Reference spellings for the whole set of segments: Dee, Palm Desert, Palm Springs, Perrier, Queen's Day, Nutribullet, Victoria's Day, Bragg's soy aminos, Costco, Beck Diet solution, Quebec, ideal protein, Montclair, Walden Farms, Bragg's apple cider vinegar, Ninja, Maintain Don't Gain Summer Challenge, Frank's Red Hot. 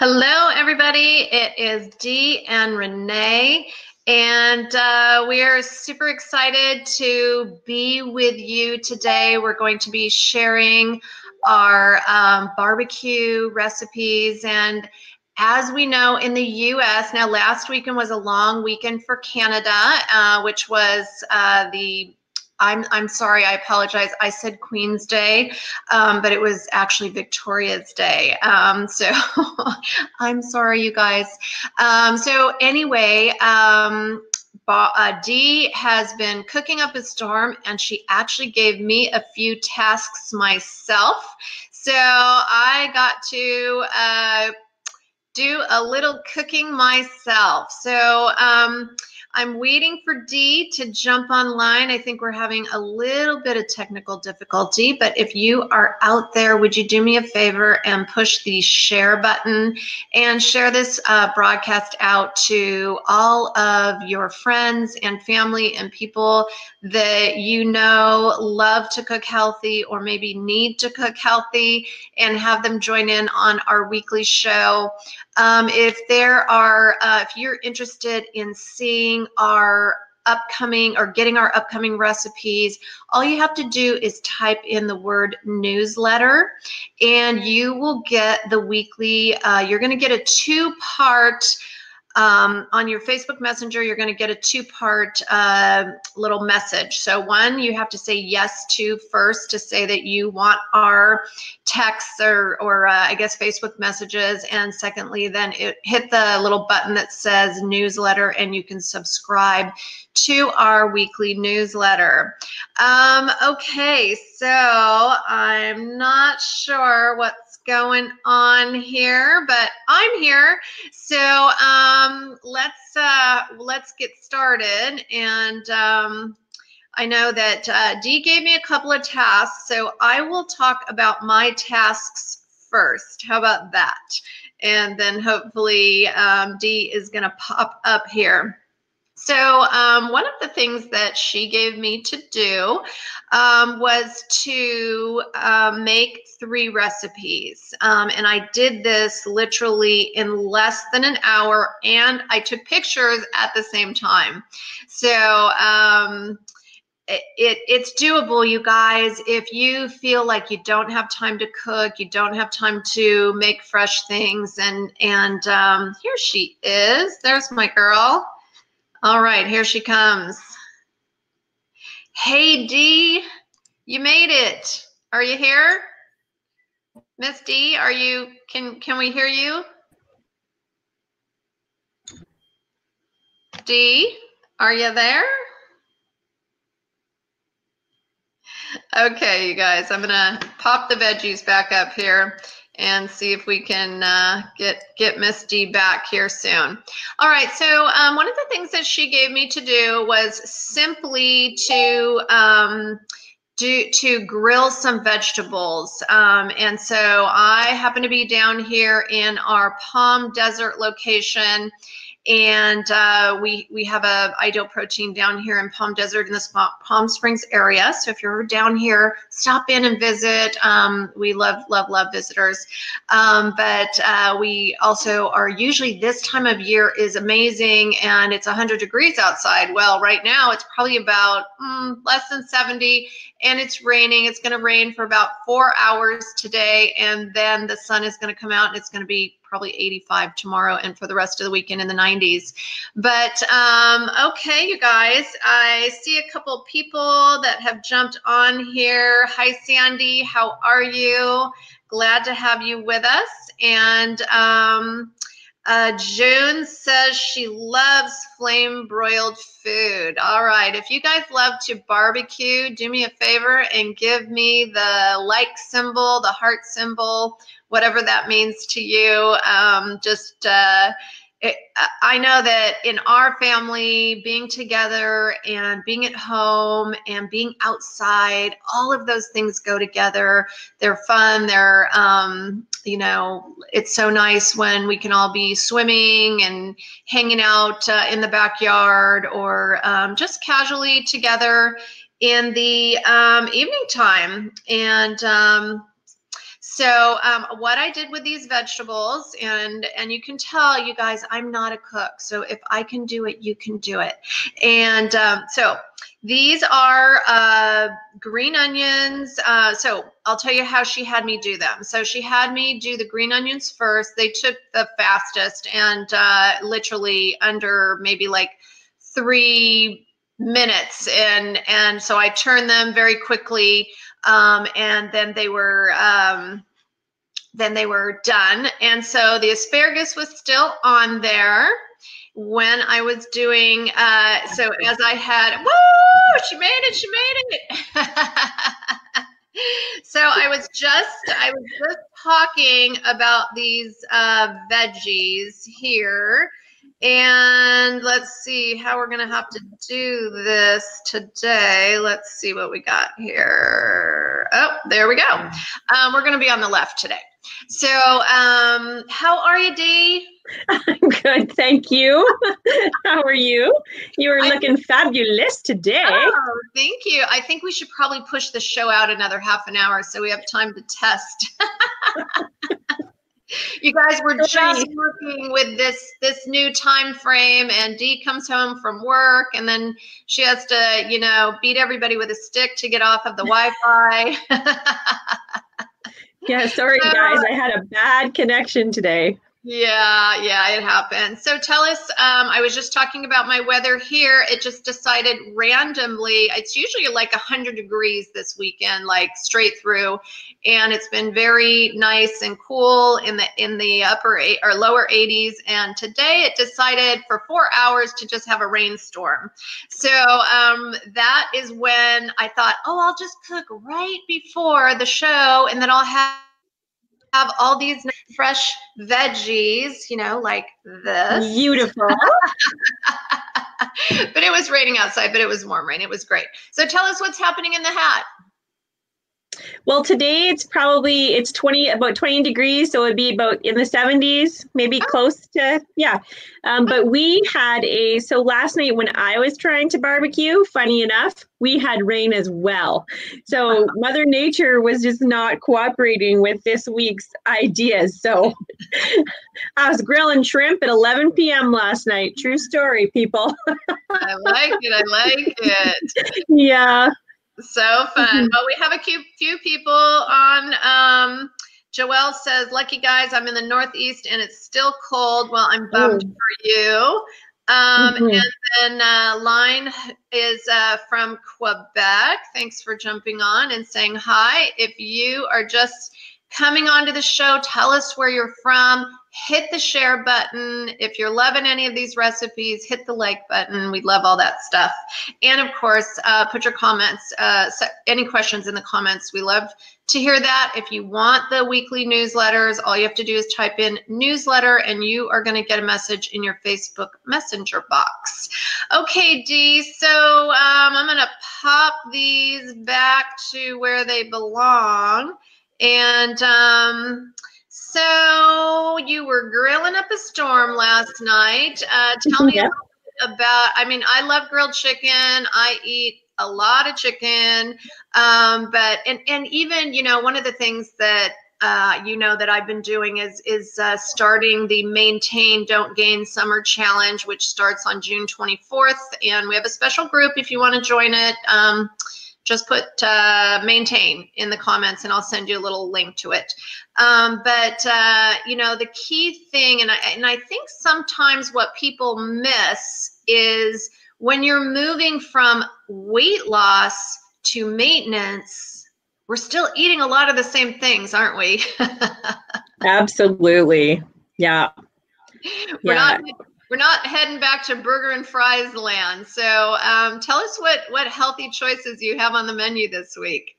Hello, everybody. It is Dee and Renee, and we are super excited to be with you today. We're going to be sharing our barbecue recipes, and as we know, in the U.S., now last weekend was a long weekend for Canada, which was I'm sorry, I apologize. I said Queen's Day, but it was actually Victoria's Day. So I'm sorry, you guys. So anyway, Dee has been cooking up a storm, and she actually gave me a few tasks myself. So I got to do a little cooking myself. So I'm waiting for Dee to jump online. I think we're having a little bit of technical difficulty, but if you are out there, would you do me a favor and push the share button and share this broadcast out to all of your friends and family and people that you know love to cook healthy or maybe need to cook healthy, and have them join in on our weekly show. If you're interested in seeing our upcoming or getting our upcoming recipes, all you have to do is type in the word newsletter, and you will get the weekly, you're going to get a two-part on your Facebook Messenger, you're going to get a two-part little message. So one, you have to say yes to first to say that you want our texts or I guess Facebook messages. And secondly, then hit the little button that says newsletter, and you can subscribe to our weekly newsletter. Okay, so I'm not sure what's going on here, but I'm here, so let's get started. And I know that Dee gave me a couple of tasks, so I will talk about my tasks first. How about that? And then hopefully Dee is gonna pop up here. So one of the things that she gave me to do was to make 3 recipes. And I did this literally in less than an hour, and I took pictures at the same time. So it's doable, you guys. If you feel like you don't have time to cook, you don't have time to make fresh things, and here she is. There's my girl. All right, here she comes. Hey, Dee, you made it. Are you here? Miss Dee, are you, can we hear you? Dee, are you there? Okay, you guys, I'm gonna pop the veggies back up here and see if we can get Miss Dee back here soon. All right, so one of the things that she gave me to do was simply to grill some vegetables. And so I happen to be down here in our Palm Desert location, and we have a Ideal Protein down here in Palm Desert in the Palm Springs area. So if you're down here, stop in and visit. We love visitors. But we also are usually, this time of year is amazing, and it's 100 degrees outside. Well, right now it's probably about less than 70, and it's raining. It's going to rain for about 4 hours today, and then the sun is going to come out, and it's going to be probably 85 tomorrow, and for the rest of the weekend in the 90s. But okay, you guys, I see a couple people that have jumped on here. Hi, Sandy, how are you? Glad to have you with us. And June says she loves flame broiled food. All right, if you guys love to barbecue, do me a favor and give me the like symbol, the heart symbol, whatever that means to you. I know that in our family, being together and being at home and being outside, all of those things go together. They're fun. They're, you know, it's so nice when we can all be swimming and hanging out in the backyard, or just casually together in the evening time. And So what I did with these vegetables, and you can tell, you guys, I'm not a cook. So if I can do it, you can do it. And so these are green onions. So I'll tell you how she had me do them. So she had me do the green onions first. They took the fastest and literally under maybe like 3 minutes. And so I turned them very quickly. And then they were done. And so the asparagus was still on there when I was doing, so as I had, woo, she made it, she made it. So I was just talking about these, veggies here. And let's see how we're going to have to do this today. Let's see what we got here. Oh, there we go. We're going to be on the left today. So how are you, Dee? I'm good. Thank you. How are you? You are looking fabulous today. Oh, thank you. I think we should probably push the show out another half an hour so we have time to test. You guys, we're just working with this new time frame, and Dee comes home from work, and then she has to, you know, beat everybody with a stick to get off of the Wi-Fi. Yeah, sorry, guys. I had a bad connection today. Yeah, yeah, it happened. So tell us, I was just talking about my weather here. It just decided randomly. It's usually like 100 degrees this weekend, like straight through. And it's been very nice and cool in the upper or lower 80s. And today it decided for 4 hours to just have a rainstorm. So that is when I thought, oh, I'll just cook right before the show, and then I'll have all these fresh veggies, you know, like this. Beautiful. But it was raining outside, but it was warm rain. It was great. So tell us what's happening in the hat. Well, today it's probably, it's about 20 degrees. So it'd be about in the 70s, maybe close to, yeah. But we had so last night when I was trying to barbecue, funny enough, we had rain as well. So Mother Nature was just not cooperating with this week's ideas. So I was grilling shrimp at 11 p.m. last night. True story, people. I like it. I like it. Yeah. So fun. Well, we have a few people on. Joelle says, lucky guys, I'm in the Northeast and it's still cold. Well, I'm bummed for you. And then Line is from Quebec. Thanks for jumping on and saying hi. If you are just coming onto the show, tell us where you're from. Hit the share button. If you're loving any of these recipes, hit the like button. We love all that stuff. And of course, put your comments, any questions in the comments. We love to hear that. If you want the weekly newsletters, all you have to do is type in newsletter and you are going to get a message in your Facebook Messenger box. Okay, Dee, so I'm going to pop these back to where they belong. And so you were grilling up a storm last night. Tell me a little bit about, I mean, I love grilled chicken. I eat a lot of chicken. But even, you know, one of the things that, you know, that I've been doing is starting the Maintain Don't Gain Summer Challenge, which starts on June 24th. And we have a special group if you want to join it. Just put maintain in the comments and I'll send you a little link to it. But you know, the key thing, and I think sometimes what people miss is when you're moving from weight loss to maintenance, we're still eating a lot of the same things, aren't we? Absolutely. Yeah. We're not heading back to burger and fries land. So tell us what healthy choices you have on the menu this week.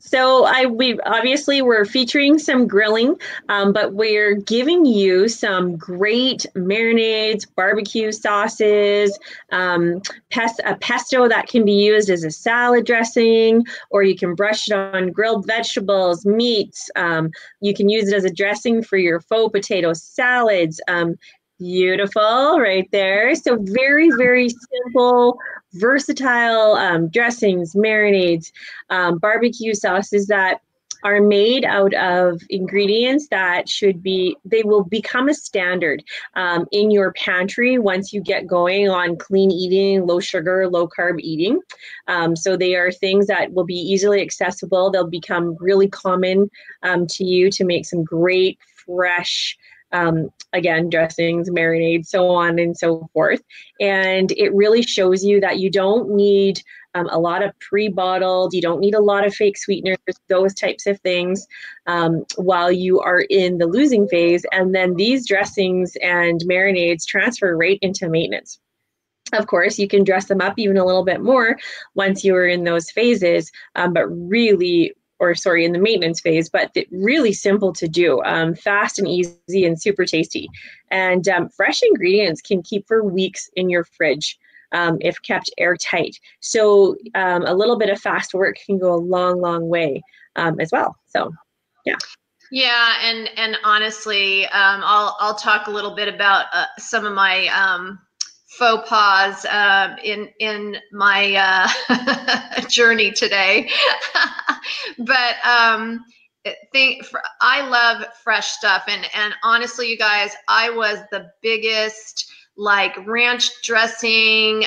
So we obviously we're featuring some grilling, but we're giving you some great marinades, barbecue sauces, a pesto that can be used as a salad dressing, or you can brush it on grilled vegetables, meats. You can use it as a dressing for your faux potato salads. Beautiful right there. So very, very simple, versatile dressings, marinades, barbecue sauces that are made out of ingredients that should be, they will become a standard in your pantry once you get going on clean eating, low sugar, low carb eating. So they are things that will be easily accessible. They'll become really common to you to make some great, fresh, again, dressings, marinades, so on and so forth. And it really shows you that you don't need a lot of pre-bottled, you don't need a lot of fake sweeteners, those types of things while you are in the losing phase. And then these dressings and marinades transfer right into maintenance. Of course, you can dress them up even a little bit more once you are in those phases, but really, or sorry, in the maintenance phase, but really simple to do, fast and easy and super tasty. And fresh ingredients can keep for weeks in your fridge if kept airtight. So a little bit of fast work can go a long, long way as well. So, yeah. Yeah, and honestly, I'll talk a little bit about some of my faux pas in my journey today. But I love fresh stuff. And honestly, you guys, I was the biggest like ranch dressing,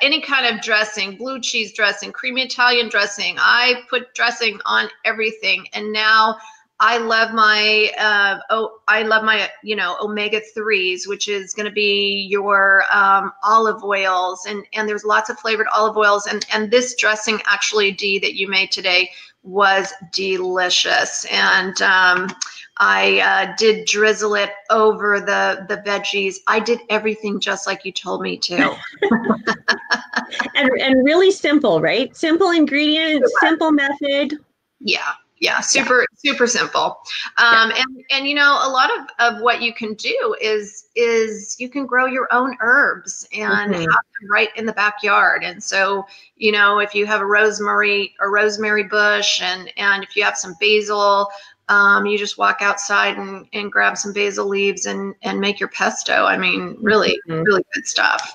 any kind of dressing, blue cheese dressing, creamy Italian dressing. I put dressing on everything. And now I love my, you know, omega-3s, which is going to be your olive oils. And there's lots of flavored olive oils. And this dressing actually, Dee, that you made today was delicious. And I did drizzle it over the veggies. I did everything just like you told me to. and really simple, right? Simple ingredients, simple method. Yeah. Yeah, super simple. And you know, a lot of what you can do is you can grow your own herbs and have them right in the backyard. And so, you know, if you have a rosemary bush and if you have some basil, you just walk outside and grab some basil leaves and make your pesto. I mean, really good stuff.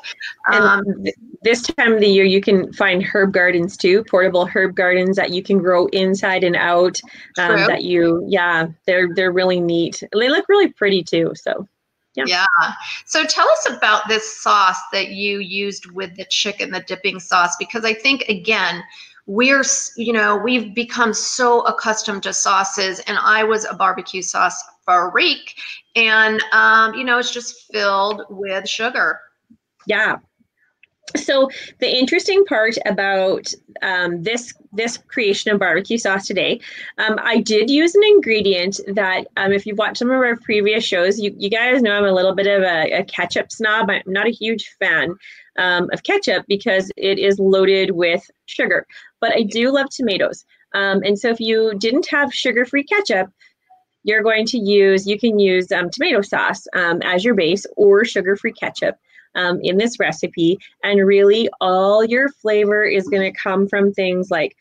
This time of the year, you can find herb gardens too, portable herb gardens that you can grow inside and out. That you, yeah, they're really neat. They look really pretty too. So, yeah. Yeah. So tell us about this sauce that you used with the chicken, the dipping sauce, because I think again, we've become so accustomed to sauces, and I was a barbecue sauce freak, and you know, it's just filled with sugar. Yeah. So the interesting part about this creation of barbecue sauce today, I did use an ingredient that if you've watched some of our previous shows, you guys know I'm a little bit of a ketchup snob. I'm not a huge fan of ketchup because it is loaded with sugar, but I do love tomatoes. And so if you didn't have sugar-free ketchup, you can use tomato sauce as your base or sugar-free ketchup. In this recipe, and really all your flavor is going to come from things like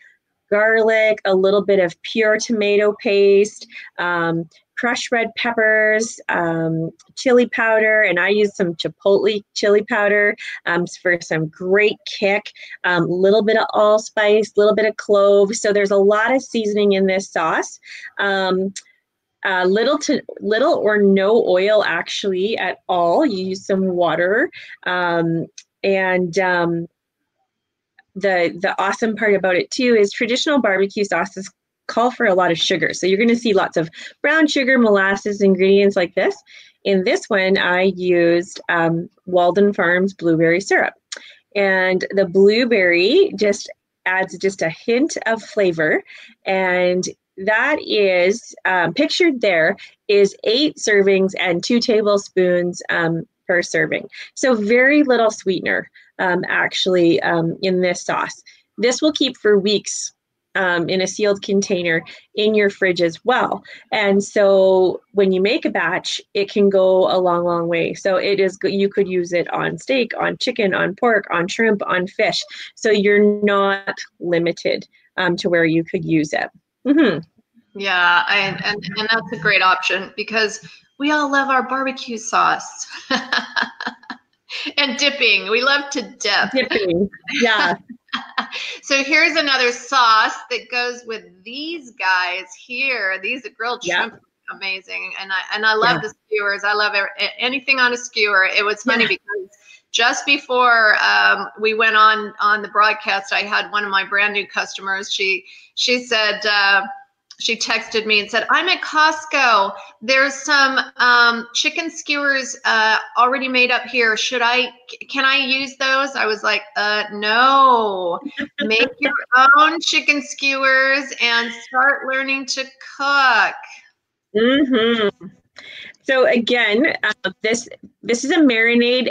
garlic, a little bit of pure tomato paste, crushed red peppers, chili powder, and I used some chipotle chili powder for some great kick, little bit of allspice, little bit of clove. So there's a lot of seasoning in this sauce. Little or no oil actually at all. You use some water, and the awesome part about it too is traditional barbecue sauces call for a lot of sugar. So you're going to see lots of brown sugar, molasses, ingredients like this. In this one, I used Walden Farms blueberry syrup, and the blueberry just adds just a hint of flavor. And that is pictured there is 8 servings and 2 tablespoons per serving. So very little sweetener actually in this sauce. This will keep for weeks in a sealed container in your fridge as well. And so when you make a batch, it can go a long, long way. So it is good. You could use it on steak, on chicken, on pork, on shrimp, on fish. So you're not limited to where you could use it. Yeah, and that's a great option because we all love our barbecue sauce and dipping. We love to dip. Dipping, yeah. So here's another sauce that goes with these guys here. These are grilled shrimp. Yep. Amazing. And I love the skewers. I love anything on a skewer. It was funny because just before we went on the broadcast, I had one of my brand new customers. She said, she texted me and said, I'm at Costco. There's some chicken skewers already made up here. Can I use those? I was like, no, make your own chicken skewers and start learning to cook. Mm-hmm. So again, this is a marinade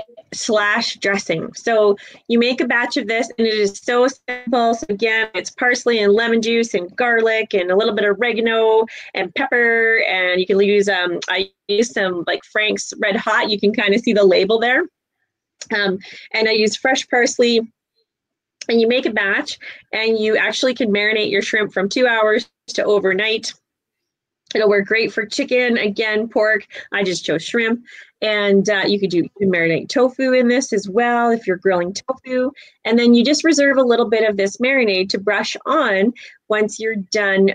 / dressing. So you make a batch of this, and it is so simple. So again, it's parsley and lemon juice and garlic and a little bit of oregano and pepper. And you can use I use some like Frank's Red Hot. You can kind of see the label there. And I use fresh parsley. And you make a batch, and you actually can marinate your shrimp from 2 hours to overnight. It'll work great for chicken, again, pork. I just chose shrimp. And you could do marinate tofu in this as well if you're grilling tofu. And then you just reserve a little bit of this marinade to brush on once you're done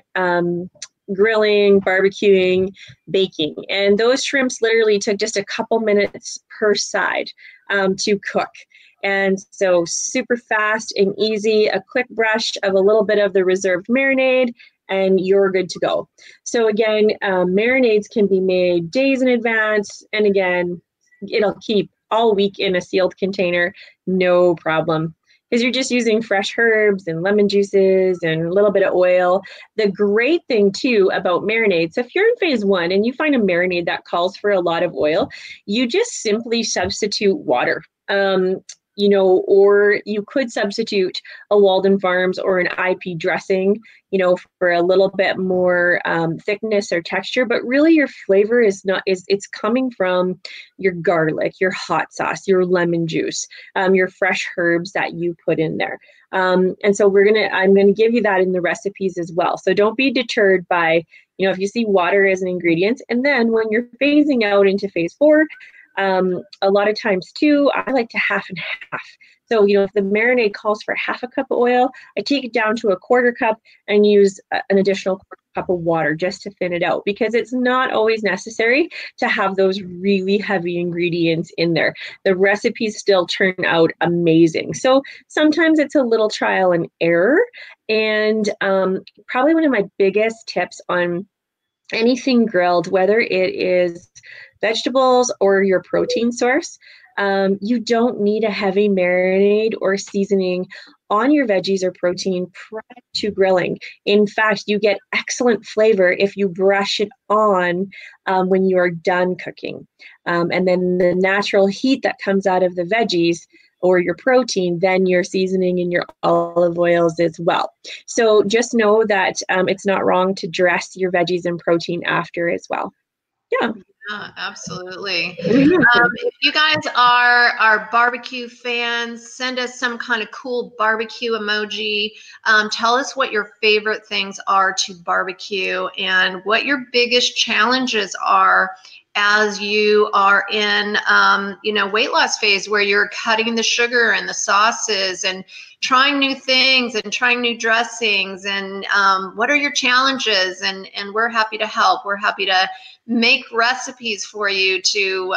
grilling, barbecuing, baking. And those shrimps literally took just a couple minutes per side to cook. And so super fast and easy, a quick brush of a little bit of the reserved marinade, and you're good to go. So again, marinades can be made days in advance. And again, it'll keep all week in a sealed container, no problem. Because you're just using fresh herbs and lemon juices and a little bit of oil. The great thing too about marinades, so if you're in phase 1 and you find a marinade that calls for a lot of oil, you just simply substitute water. You know, or you could substitute a Walden Farms or an IP dressing, you know, for a little bit more thickness or texture. But really, your flavor it's coming from your garlic, your hot sauce, your lemon juice, your fresh herbs that you put in there. And so I'm gonna give you that in the recipes as well. So don't be deterred by, you know, if you see water as an ingredient. And then when you're phasing out into phase 4. A lot of times too, I like to half and half. So, you know, if the marinade calls for half a cup of oil, I take it down to a quarter cup and use an additional quarter cup of water just to thin it out, because it's not always necessary to have those really heavy ingredients in there. The recipes still turn out amazing. So sometimes it's a little trial and error. And probably one of my biggest tips on anything grilled, whether it is vegetables or your protein source, you don't need a heavy marinade or seasoning on your veggies or protein prior to grilling. In fact, you get excellent flavor if you brush it on when you are done cooking. And then the natural heat that comes out of the veggies or your protein, then your seasoning and your olive oils as well. So just know that it's not wrong to dress your veggies and protein after as well. Yeah. Yeah, absolutely. If you guys are barbecue fans, send us some kind of cool barbecue emoji. Tell us what your favorite things are to barbecue and what your biggest challenges are as you are in, you know, weight loss phase where you're cutting the sugar and the sauces and trying new things and trying new dressings and what are your challenges? And we're happy to help. We're happy to make recipes for you to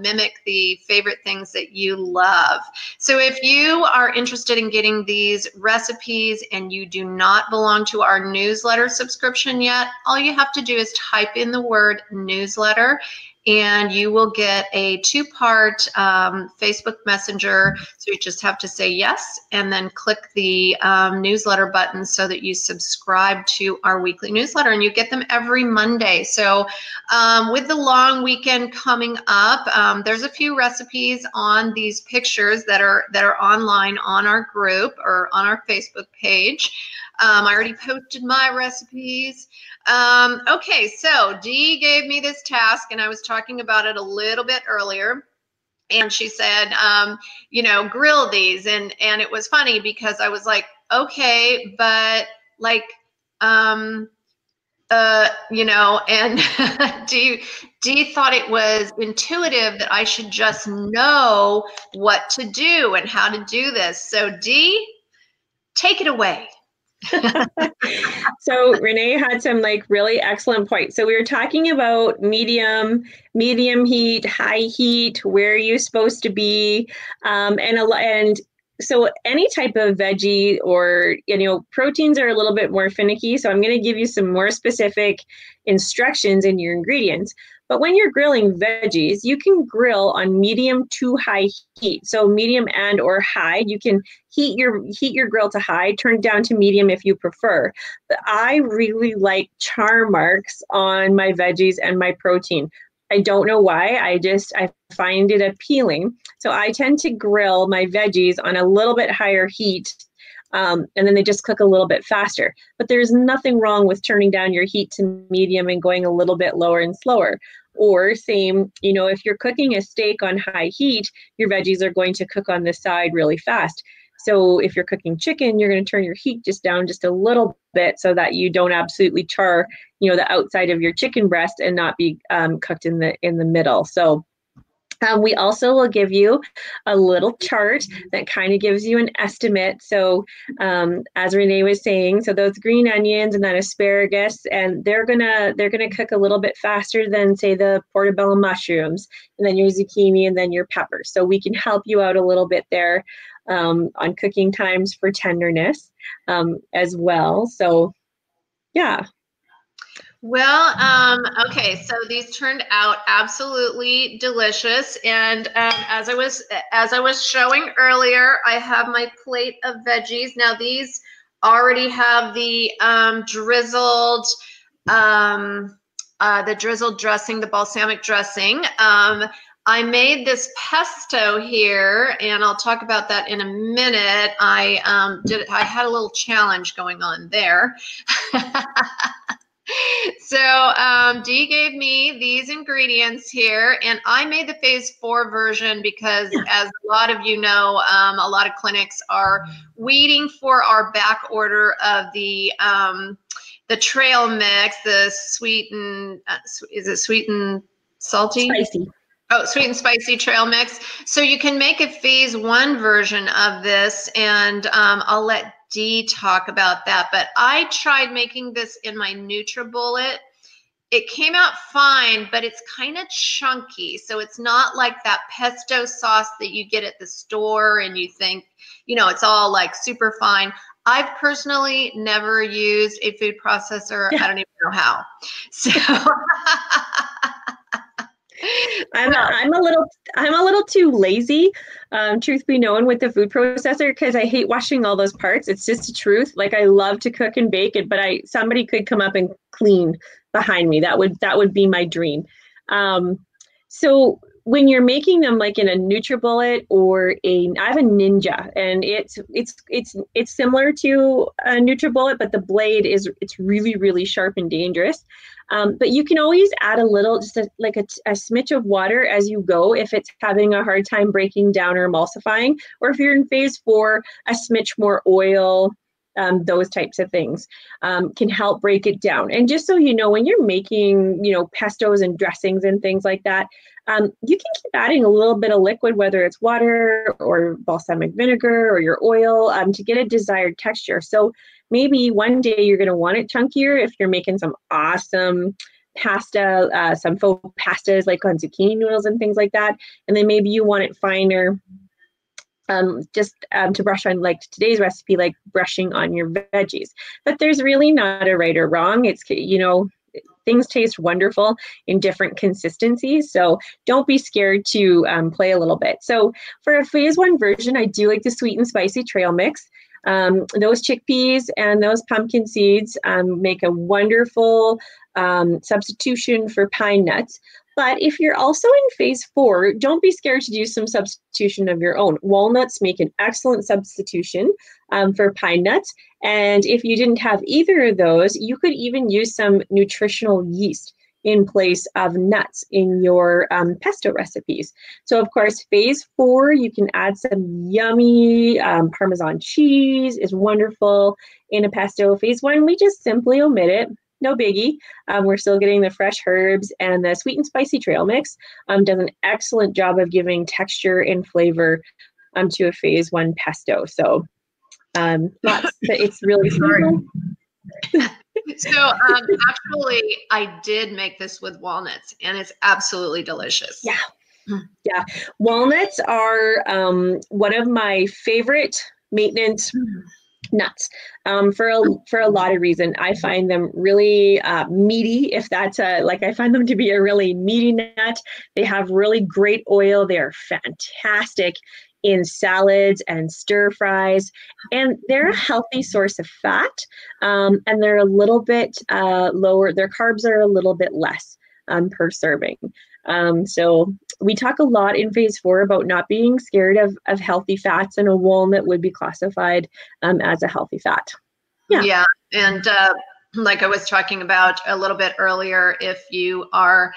mimic the favorite things that you love. So if you are interested in getting these recipes and you do not belong to our newsletter subscription yet, all you have to do is type in the word newsletter and you will get a 2-part Facebook Messenger. So you just have to say yes and then click the newsletter button so that you subscribe to our weekly newsletter, and you get them every Monday. So with the long weekend coming up, there's a few recipes on these pictures that are online on our group or on our Facebook page. I already posted my recipes. Okay, so Dee gave me this task, and I was talking about it a little bit earlier. And she said, you know, grill these. And it was funny because I was like, okay, but like, you know, and Dee thought it was intuitive that I should just know what to do and how to do this. So Dee, take it away. So Renee had some like really excellent points. So we were talking about medium heat, high heat, where are you supposed to be? So any type of veggie or, proteins are a little bit more finicky. So I'm going to give you some more specific instructions in your ingredients. But when you're grilling veggies, you can grill on medium to high heat. So medium and or high, you can heat your grill to high, turn it down to medium if you prefer. But I really like char marks on my veggies and my protein. I don't know why, I find it appealing. So I tend to grill my veggies on a little bit higher heat, and then they just cook a little bit faster. But there's nothing wrong with turning down your heat to medium and going a little bit lower and slower. Or same, if you're cooking a steak on high heat, your veggies are going to cook on the side really fast. So if you're cooking chicken, you're going to turn your heat down just a little bit so that you don't absolutely char, the outside of your chicken breast and not be cooked in the middle. So we also will give you a little chart that kind of gives you an estimate. So as Renee was saying, so those green onions and that asparagus, and they're gonna cook a little bit faster than say the portobello mushrooms, and then your zucchini, and then your peppers. So we can help you out a little bit there. On cooking times for tenderness as well. So, yeah. Well, okay. So these turned out absolutely delicious. And as I was showing earlier, I have my plate of veggies. Now these already have the drizzled dressing, the balsamic dressing. I made this pesto here, and I'll talk about that in a minute. I had a little challenge going on there. So Dee gave me these ingredients here, and I made the phase 4 version because, as a lot of you know, a lot of clinics are waiting for our back order of the trail mix, the sweet and is it sweet and salty? Spicy. Oh, sweet and spicy trail mix. So you can make a phase 1 version of this, and I'll let Dee talk about that. But I tried making this in my Nutribullet. It came out fine, but it's kind of chunky. So it's not like that pesto sauce that you get at the store and you think, it's all like super fine. I've personally never used a food processor. Yeah. I don't even know how. So... I'm a little too lazy, truth be known, with the food processor, because I hate washing all those parts. It's just the truth. Like, I love to cook and bake it, but somebody could come up and clean behind me. That would be my dream. So when you're making them, like in a Nutribullet or I have a Ninja, and it's similar to a Nutribullet, but the blade it's really, really sharp and dangerous. But you can always add a little, just a smidge of water as you go if it's having a hard time breaking down or emulsifying, or if you're in phase 4, a smidge more oil. Those types of things can help break it down. And just so you know, when you're making, pestos and dressings and things like that, you can keep adding a little bit of liquid, whether it's water or balsamic vinegar or your oil, to get a desired texture. So maybe one day you're going to want it chunkier if you're making some awesome pasta, some faux pastas like on zucchini noodles and things like that. And then maybe you want it finer. To brush on, like today's recipe, like brushing on your veggies. But there's really not a right or wrong. It's, things taste wonderful in different consistencies. So don't be scared to play a little bit. So for a phase 1 version, I do like the sweet and spicy trail mix. Those chickpeas and those pumpkin seeds make a wonderful substitution for pine nuts. But if you're also in phase 4, don't be scared to do some substitution of your own. Walnuts make an excellent substitution for pine nuts. And if you didn't have either of those, you could even use some nutritional yeast in place of nuts in your pesto recipes. So of course, phase 4, you can add some yummy Parmesan cheese is wonderful in a pesto. Phase 1, we just simply omit it. No biggie. We're still getting the fresh herbs, and the sweet and spicy trail mix does an excellent job of giving texture and flavor to a phase 1 pesto. So But it's really hard. So actually, I did make this with walnuts, and it's absolutely delicious. Yeah. Yeah. Walnuts are one of my favorite maintenance nuts for a lot of reason. I find them really meaty, if that's I find them to be a really meaty nut. They have really great oil. They are fantastic in salads and stir fries, and they're a healthy source of fat, and they're a little bit lower. Their carbs are a little bit less per serving. So we talk a lot in phase 4 about not being scared of healthy fats, and a walnut would be classified as a healthy fat. Yeah. Yeah. And like I was talking about a little bit earlier, if you are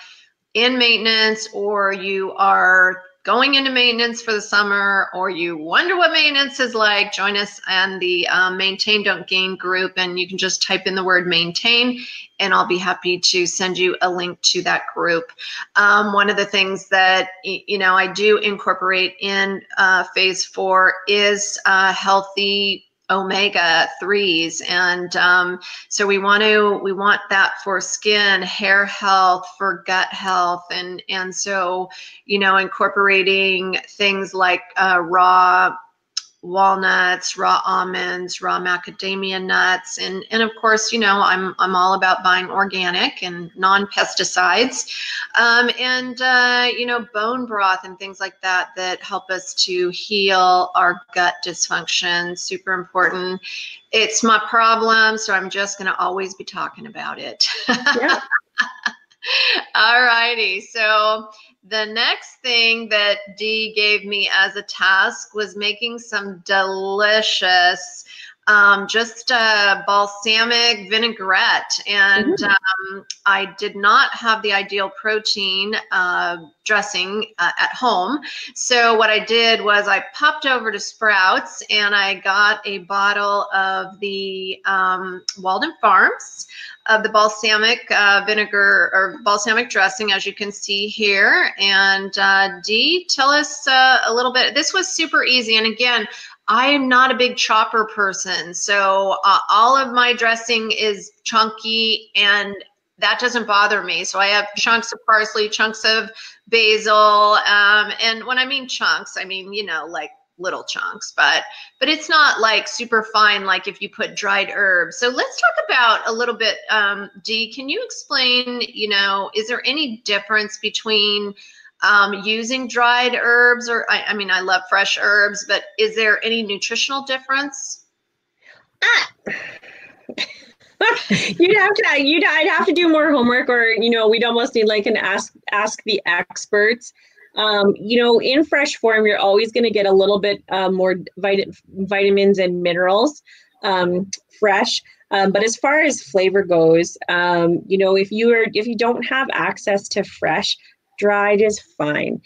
in maintenance or you are going into maintenance for the summer, or you wonder what maintenance is like, join us on the Maintain Don't Gain group, and you can just type in the word maintain, and I'll be happy to send you a link to that group. One of the things that, you know, I do incorporate in phase 4 is healthy omega-3s, and so we want that for skin, hair health, for gut health, and so, you know, incorporating things like raw walnuts, raw almonds, raw macadamia nuts, and of course, you know, I'm all about buying organic and non-pesticides, and you know, bone broth and things like that that help us to heal our gut dysfunction. Super important. It's my problem, so I'm just going to always be talking about it. Yeah. All righty. So the next thing that Dee gave me as a task was making some delicious, just a balsamic vinaigrette. And I did not have the ideal protein dressing at home. So what I did was I popped over to Sprouts and I got a bottle of the Walden Farms of the balsamic vinegar or balsamic dressing, as you can see here. And Dee, tell us a little bit. This was super easy. And again, I am not a big chopper person. So all of my dressing is chunky, and that doesn't bother me. So I have chunks of parsley, chunks of basil. And when I mean chunks, I mean, you know, like little chunks, but it's not like super fine, like if you put dried herbs. So let's talk about a little bit, Dee, can you explain, you know, is there any difference between using dried herbs, or I mean, I love fresh herbs, but is there any nutritional difference? I'd have to do more homework, or, you know, we'd almost need like an ask the experts. You know, in fresh form, you're always going to get a little bit more vitamins and minerals fresh. But as far as flavor goes, you know, if you don't have access to fresh, dried is fine.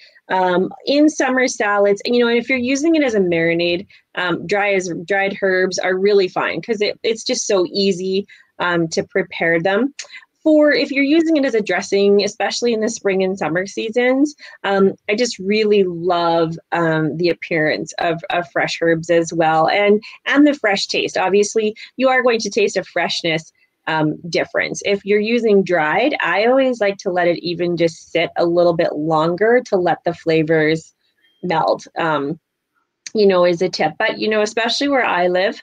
In summer salads, you know, and if you're using it as a marinade, dried herbs are really fine, because it's just so easy to prepare them. For if you're using it as a dressing, especially in the spring and summer seasons, I just really love the appearance of fresh herbs as well, and the fresh taste. Obviously, you are going to taste a freshness difference. If you're using dried, I always like to let it even just sit a little bit longer to let the flavors meld. You know, is a tip. But, you know, especially where I live,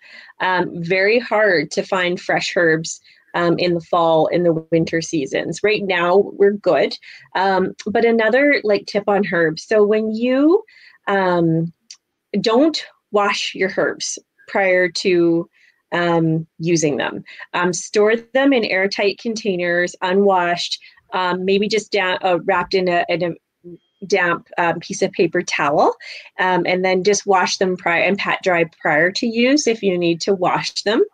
very hard to find fresh herbs in the fall, in the winter seasons. Right now, we're good. But another like tip on herbs. So when you don't wash your herbs prior to using them, store them in airtight containers, unwashed, maybe just wrapped in a damp piece of paper towel, and then just wash them prior and pat dry prior to use if you need to wash them.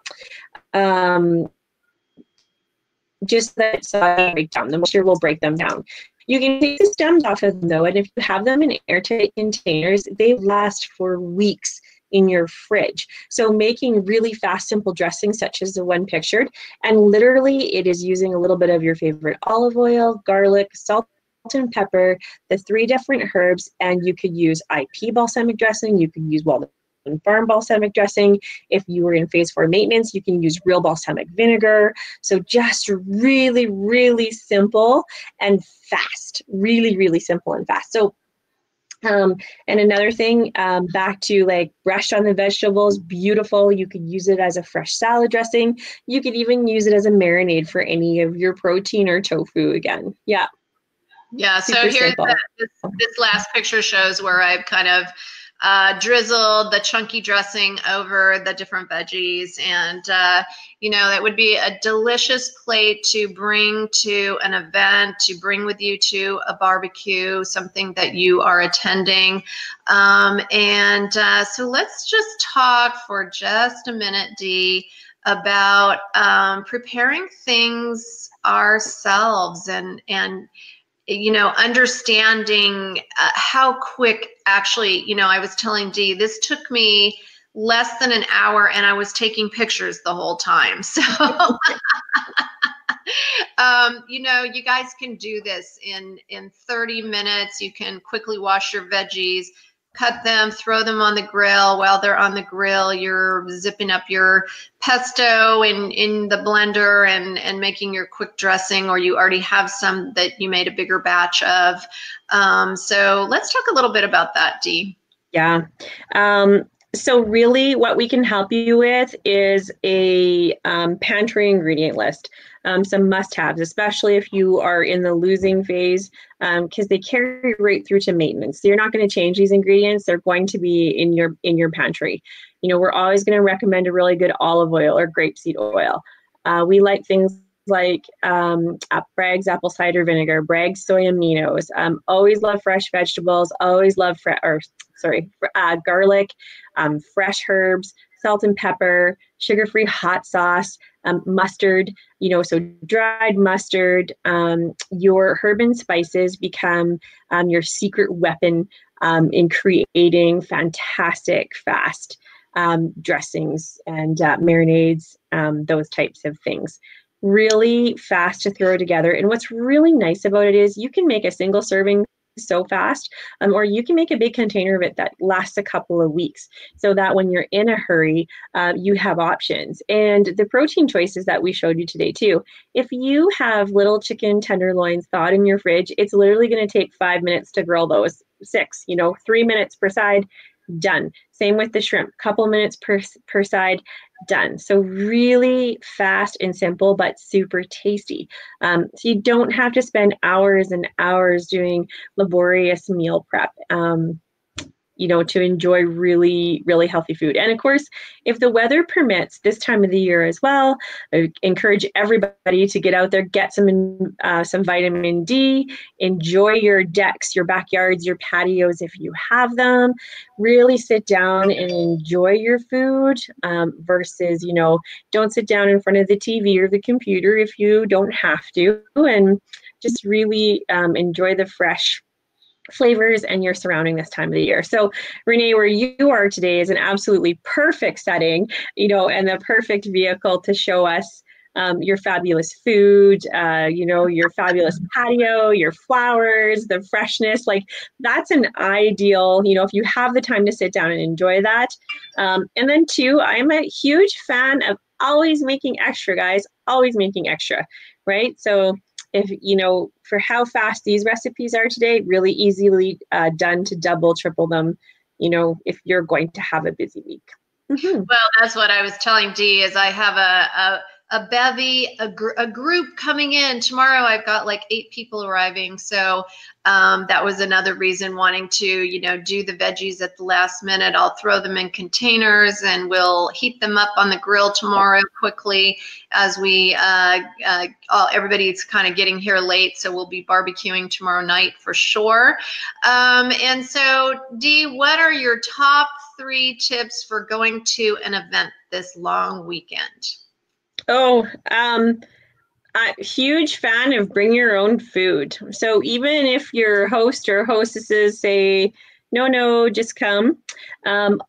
Just that break down. The moisture will break them down. You can take the stems off of them though, and if you have them in airtight containers, they last for weeks in your fridge. So making really fast, simple dressing such as the one pictured, and literally it is using a little bit of your favorite olive oil, garlic, salt and pepper, the 3 different herbs, and you could use IP balsamic dressing, you could use Walden farm balsamic dressing. If you were in phase 4 maintenance, you can use real balsamic vinegar. So just really, really simple and fast. Really, really simple and fast. So and another thing, back to like brush on the vegetables, beautiful. You could use it as a fresh salad dressing. You could even use it as a marinade for any of your protein or tofu again. Yeah. Yeah. Super so here's this last picture shows where I've kind of drizzled the chunky dressing over the different veggies. And, you know, that would be a delicious plate to bring to an event, to bring with you to a barbecue, something that you are attending. So let's just talk for just a minute, Dee, about preparing things ourselves and you know, understanding how quick actually, you know, I was telling Dee, this took me less than an hour and I was taking pictures the whole time. So, you know, you guys can do this in 30 minutes. You can quickly wash your veggies, cut them, throw them on the grill. While they're on the grill, you're zipping up your pesto in the blender and making your quick dressing, or you already have some that you made a bigger batch of. So let's talk a little bit about that, Dee. Yeah. So really what we can help you with is a pantry ingredient list, some must-haves, especially if you are in the losing phase, because they carry right through to maintenance. So you're not going to change these ingredients. They're going to be in your pantry. You know, we're always going to recommend a really good olive oil or grapeseed oil. We like things like Bragg's apple cider vinegar, Bragg's soy aminos. Always love fresh vegetables. Always love garlic, fresh herbs, salt and pepper, sugar-free hot sauce, mustard. You know, so dried mustard. Your herb and spices become your secret weapon in creating fantastic fast dressings and marinades, those types of things. Really fast to throw together. And what's really nice about it is you can make a single serving so fast, or you can make a big container of it that lasts a couple of weeks, so that when you're in a hurry, you have options. And the protein choices that we showed you today too, if you have little chicken tenderloins thawed in your fridge, it's literally going to take 5 minutes to grill those, 6, you know, 3 minutes per side, done. Same with the shrimp, couple minutes per side, done. So really fast and simple, but super tasty. So you don't have to spend hours and hours doing laborious meal prep, you know, to enjoy really, really healthy food. And of course, if the weather permits this time of the year as well, I encourage everybody to get out there, get some vitamin D, enjoy your decks, your backyards, your patios if you have them. Really sit down and enjoy your food versus, you know, don't sit down in front of the TV or the computer if you don't have to, and just really enjoy the fresh flavors and your surrounding this time of the year. So Renee, where you are today is an absolutely perfect setting, you know, and the perfect vehicle to show us your fabulous food, you know, your fabulous patio, your flowers, the freshness. Like that's an ideal, you know, if you have the time to sit down and enjoy that. And then too, I'm a huge fan of always making extra, guys, always making extra, right? So if, you know, for how fast these recipes are today, really easily done to double, triple them, you know, if you're going to have a busy week. Mm-hmm. Well, that's what I was telling Dee is I have a bevy, a group coming in. Tomorrow I've got like 8 people arriving. So that was another reason wanting to, you know, do the veggies at the last minute. I'll throw them in containers and we'll heat them up on the grill tomorrow quickly as we, everybody's kind of getting here late. So we'll be barbecuing tomorrow night for sure. And so Dee, what are your top 3 tips for going to an event this long weekend? Oh, I'm a huge fan of bring your own food. So even if your host or hostesses say, no, just come,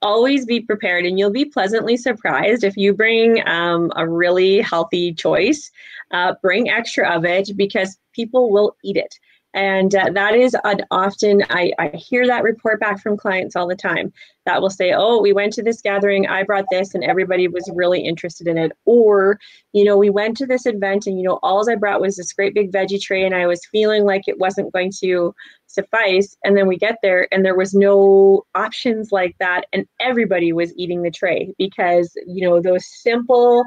always be prepared, and you'll be pleasantly surprised if you bring a really healthy choice. Bring extra of it because people will eat it. And that is often, I hear that report back from clients all the time that will say, oh, we went to this gathering, I brought this and everybody was really interested in it. Or, you know, we went to this event and, you know, all I brought was this great big veggie tray and I was feeling like it wasn't going to suffice. And then we get there and there was no options like that. And everybody was eating the tray because, you know, those simple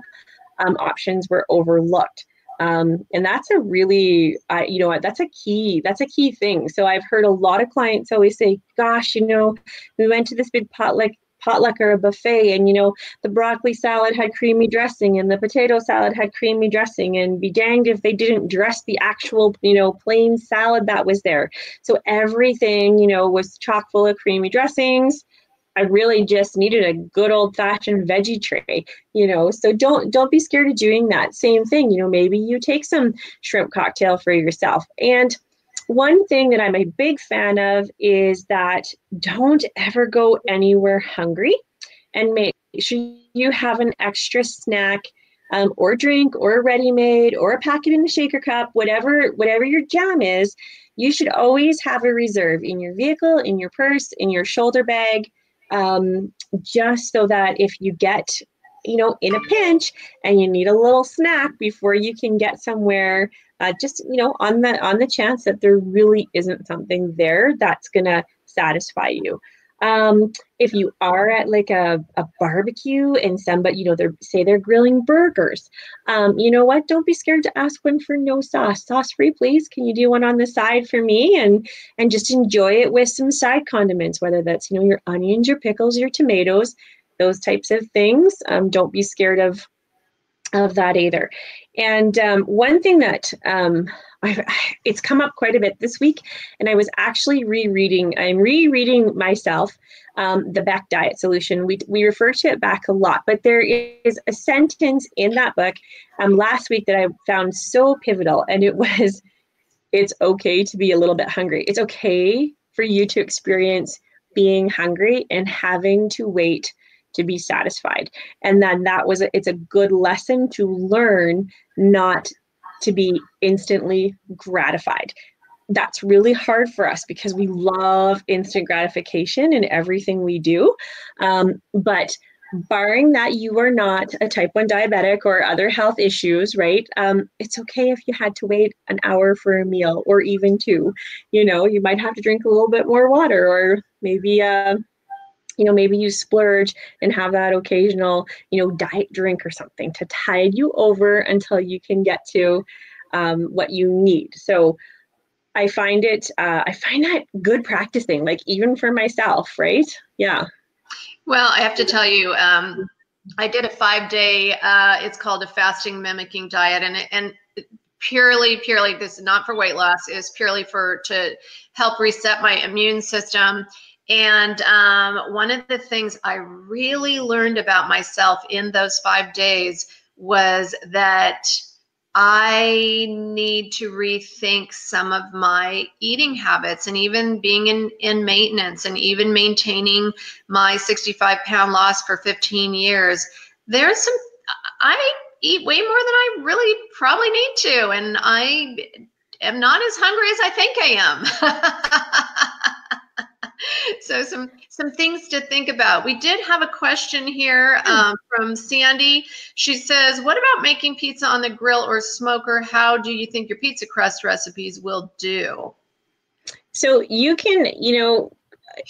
options were overlooked. And that's a really, you know, that's a key thing. So I've heard a lot of clients always say, gosh, you know, we went to this big potluck or a buffet and, you know, the broccoli salad had creamy dressing and the potato salad had creamy dressing, and be danged if they didn't dress the actual, you know, plain salad that was there. So everything, you know, was chock full of creamy dressings. I really just needed a good old fashioned veggie tray, you know, so don't be scared of doing that. Same thing, you know, maybe you take some shrimp cocktail for yourself. And one thing that I'm a big fan of is that don't ever go anywhere hungry, and make sure you have an extra snack or drink or ready-made or a packet in the shaker cup, whatever your jam is. You should always have a reserve in your vehicle, in your purse, in your shoulder bag, just so that if you get, you know, in a pinch and you need a little snack before you can get somewhere, just, you know, on the chance that there really isn't something there that's gonna satisfy you. If you are at like a barbecue and somebody, you know, they're grilling burgers, you know what, don't be scared to ask one for no sauce. Sauce free, please. Can you do one on the side for me? And just enjoy it with some side condiments, whether that's, you know, your onions, your pickles, your tomatoes, those types of things. Don't be scared of that either. And one thing that it's come up quite a bit this week, and I was actually I'm rereading myself, the Beck Diet Solution. We refer to it back a lot, but there is a sentence in that book last week that I found so pivotal, and it was, it's okay to be a little bit hungry. It's okay for you to experience being hungry and having to wait to be satisfied. And then it's a good lesson to learn not to be instantly gratified. That's really hard for us because we love instant gratification in everything we do. But barring that you are not a type 1 diabetic or other health issues, right? It's okay if you had to wait an hour for a meal, or even two. You know, you might have to drink a little bit more water, or maybe you know, maybe you splurge and have that occasional, you know, diet drink or something to tide you over until you can get to what you need. So I find that good practicing, like even for myself, right? Yeah. Well, I have to tell you, I did a 5-day, it's called a fasting mimicking diet, and purely, this is not for weight loss, is purely to help reset my immune system. And one of the things I really learned about myself in those 5 days was that I need to rethink some of my eating habits, and even being in maintenance, and even maintaining my 65-pound loss for 15 years. There's some, I eat way more than I really probably need to, and I am not as hungry as I think I am. So some things to think about. We did have a question here from Sandy. She says, what about making pizza on the grill or smoker? How do you think your pizza crust recipes will do? So you can, you know,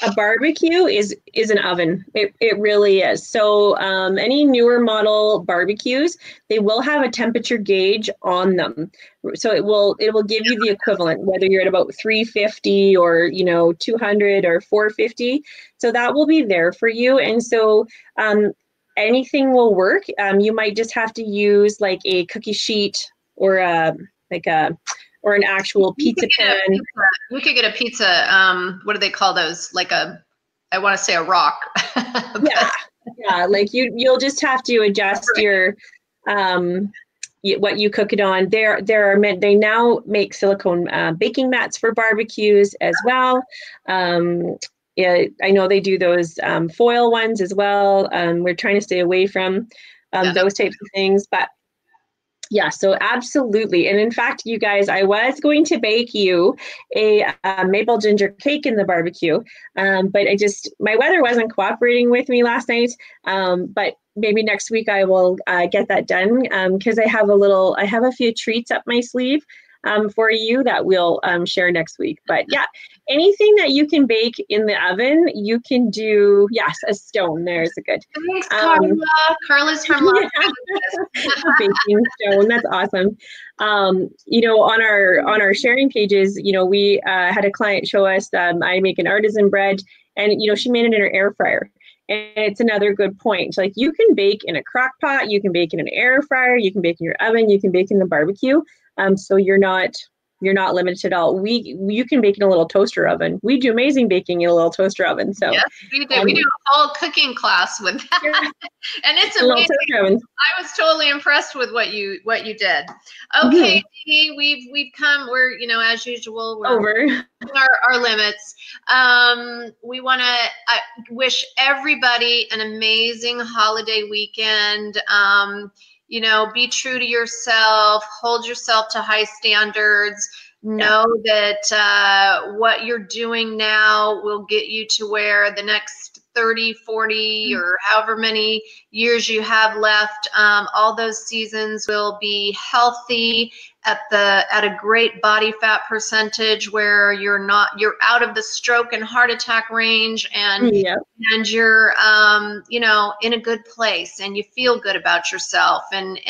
a barbecue is an oven. It really is. So any newer model barbecues, they will have a temperature gauge on them. So it will give you the equivalent, whether you're at about 350 or, you know, 200 or 450. So that will be there for you. And so anything will work. You might just have to use like a cookie sheet or or an actual pizza pan. You could get a pizza, what do they call those? Like I want to say a rock. Yeah, like you'll just have to adjust your, what you cook it on. They now make silicone baking mats for barbecues as well. Yeah, I know they do those foil ones as well. We're trying to stay away from those types of things, but Yeah, so absolutely. And in fact, you guys, I was going to bake you a maple ginger cake in the barbecue, but I just, my weather wasn't cooperating with me last night, but maybe next week I will get that done, because I have a few treats up my sleeve for you that we'll share next week. But yeah, anything that you can bake in the oven, you can do. Yes, a stone. There's a good. Thanks, Carla's from Los Angeles. Baking stone. That's awesome. On our sharing pages, we had a client show us. I make an artisan bread, and she made it in her air fryer. And it's another good point. Like, you can bake in a crock pot, you can bake in an air fryer, you can bake in your oven, you can bake in the barbecue. So you're not limited at all. You can bake in a little toaster oven. We do amazing baking in a little toaster oven. So yes, we do. We do a whole cooking class with that, and it's amazing. I was totally impressed with what you did. Okay, Dee, we've come. We're as usual, we're over our limits. We want to wish everybody an amazing holiday weekend. Be true to yourself, hold yourself to high standards, know that what you're doing now will get you to where the next 30, 40, or however many years you have left, all those seasons will be healthy at a great body fat percentage where you're out of the stroke and heart attack range, and you're in a good place and you feel good about yourself, and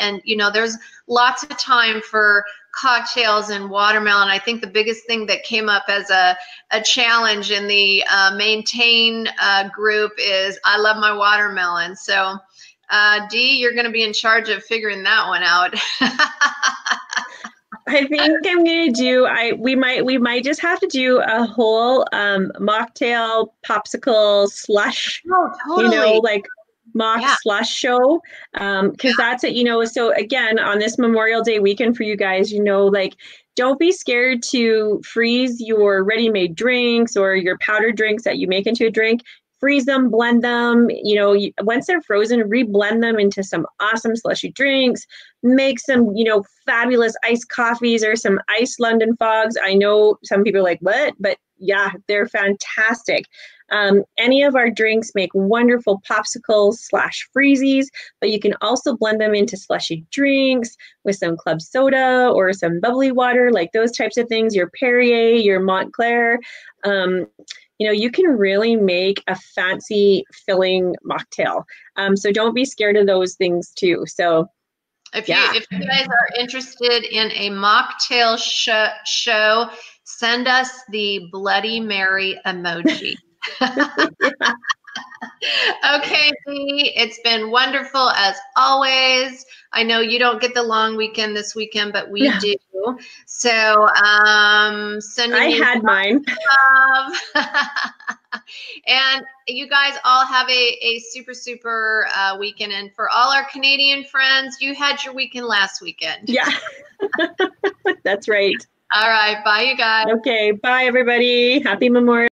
there's lots of time for cocktails and watermelon. I think the biggest thing that came up as a challenge in the Maintain group is I love my watermelon. So Dee, you're going to be in charge of figuring that one out. I think I'm going to do, we might just have to do a whole mocktail popsicle slush, mock slush show, because that's it, so again, on this Memorial Day weekend for you guys, don't be scared to freeze your ready-made drinks or your powdered drinks that you make into a drink. Freeze them, blend them, once they're frozen, reblend them into some awesome slushy drinks, make some, fabulous iced coffees or some iced London fogs. I know some people are like, what? But yeah, they're fantastic. Any of our drinks make wonderful popsicles/freezies, but you can also blend them into slushy drinks with some club soda or some bubbly water, like those types of things, your Perrier, your Montclair. You can really make a fancy filling mocktail. So don't be scared of those things too. So if you guys are interested in a mocktail show, send us the Bloody Mary emoji. Okay, Dee, it's been wonderful as always. I know you don't get the long weekend this weekend, but we do. So I had mine. Love. And you guys all have a super, super weekend. And for all our Canadian friends, you had your weekend last weekend. Yeah, that's right. All right. Bye, you guys. Okay. Bye, everybody. Happy Memorial.